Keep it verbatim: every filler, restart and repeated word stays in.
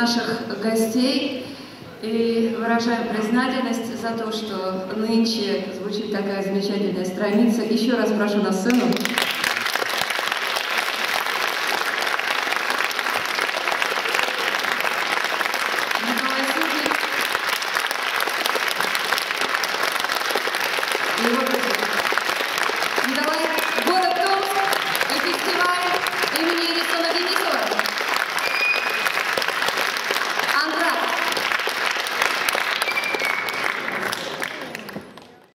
наших гостей и выражаем признательность за то, что нынче звучит такая замечательная страница. Еще раз прошу на сцену.